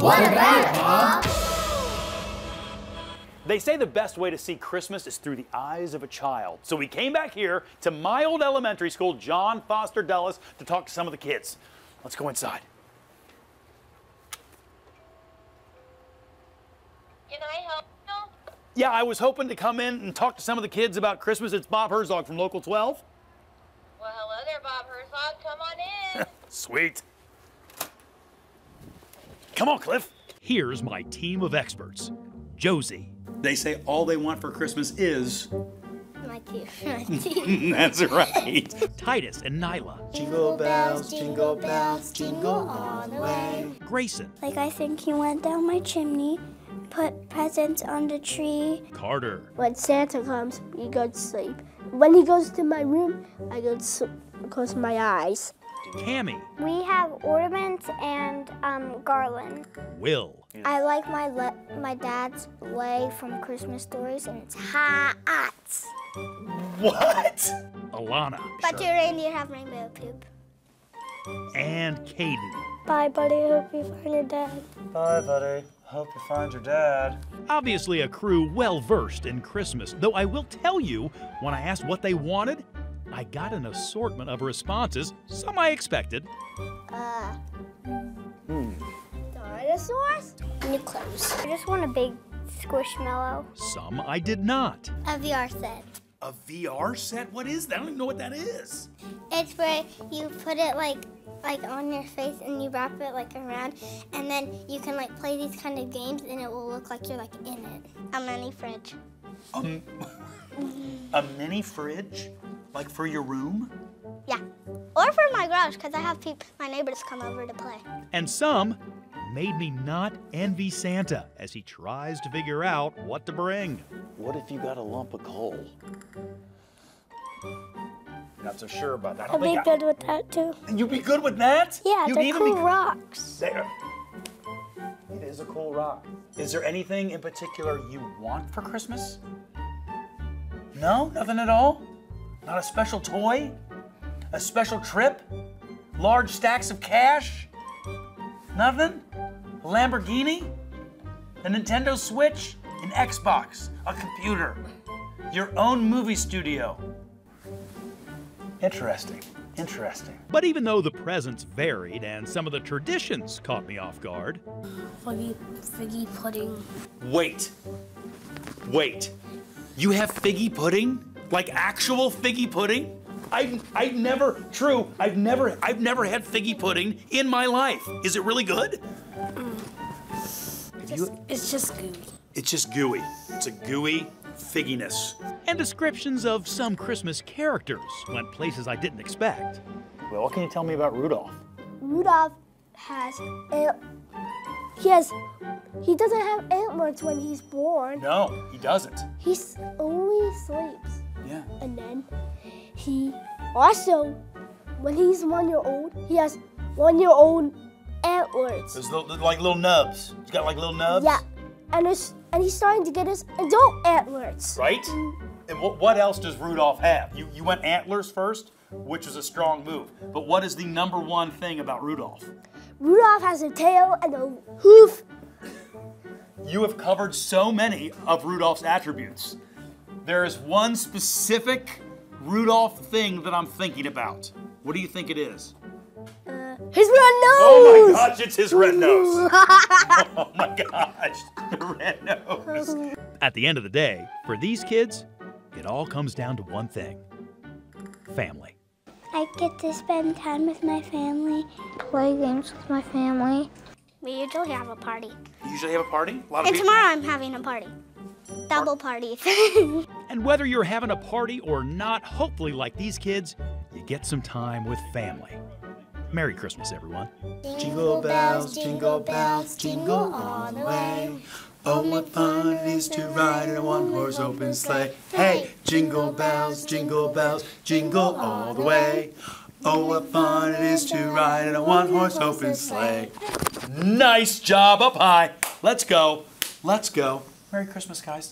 What about it, Bob? They say the best way to see Christmas is through the eyes of a child. So we came back here to my old elementary school, John Foster Dulles, to talk to some of the kids. Let's go inside. Can I help you? Yeah, I was hoping to come in and talk to some of the kids about Christmas. It's Bob Herzog from Local 12. Well, hello there, Bob Herzog. Come on in. Sweet. Come on, Cliff. Here's my team of experts. Josie. They say all they want for Christmas is... my teeth. My teeth. That's right. Titus and Nyla. Jingle bells, jingle bells, jingle all the way. Grayson. Like, I think he went down my chimney, put presents on the tree. Carter. When Santa comes, he goes to sleep. When he goes to my room, I go to sleep, close my eyes. Tammy. We have ornaments and garland. Will. Yeah. I like my dad's sleigh from Christmas Stories, and it's hot. What? Alana. But your reindeer have rainbow poop. And Caden. Bye, buddy. Hope you find your dad. Bye, buddy. Hope you find your dad. Obviously a crew well-versed in Christmas, though I will tell you, when I asked what they wanted, I got an assortment of responses, some I expected. Dinosaurs? New clothes. I just want a big squishmallow. Some I did not. A VR set. A VR set? What is that? I don't even know what that is. It's where you put it like on your face and you wrap it like around, and then you can like play these kind of games and it will look like you're like in it. A mini fridge. A mini fridge? Like for your room? Yeah, or for my garage, because I have my neighbors come over to play. And some made me not envy Santa as he tries to figure out what to bring. What if you got a lump of coal? Not so sure about that. I'd be good with that too. You'd be good with that? Yeah, they're cool rocks. It is a cool rock. Is there anything in particular you want for Christmas? No, nothing at all? Not a special toy? A special trip? Large stacks of cash? Nothing? A Lamborghini? A Nintendo Switch? An Xbox? A computer? Your own movie studio? Interesting. Interesting. But even though the presents varied and some of the traditions caught me off guard... Figgy pudding. Wait. Wait. You have figgy pudding? Like actual figgy pudding? I've never had figgy pudding in my life. Is it really good? It's just gooey. It's just gooey. It's a gooey figginess. And descriptions of some Christmas characters went places I didn't expect. Well, what can you tell me about Rudolph? Rudolh has he doesn't have antlers when he's born. No, he doesn't. He only sleeps. Yeah. And then he also, when he's 1 year old, he has 1 year old antlers. Those like little nubs. He's got like little nubs? Yeah. And he's starting to get his adult antlers. Right? And what else does Rudolph have? You went antlers first, which was a strong move. But what is the number one thing about Rudolph? Rudolph has a tail and a hoof. You have covered so many of Rudolph's attributes. There is one specific Rudolph thing that I'm thinking about. What do you think it is? His red nose! Oh my gosh, it's his red nose. Oh my gosh, the red nose. At the end of the day, for these kids, it all comes down to one thing, family. I get to spend time with my family, play games with my family. We usually have a party. You usually have a party? A lot of people. Tomorrow I'm having a party. Double party. And whether you're having a party or not, hopefully like these kids, you get some time with family. Merry Christmas, everyone. Jingle bells, jingle bells, jingle all the way. Oh, what fun it is to ride in a one-horse open sleigh. Hey, jingle bells, jingle bells, jingle all the way. Oh, what fun it is to ride in a one-horse open sleigh. Nice job up high. Let's go. Let's go. Merry Christmas, guys.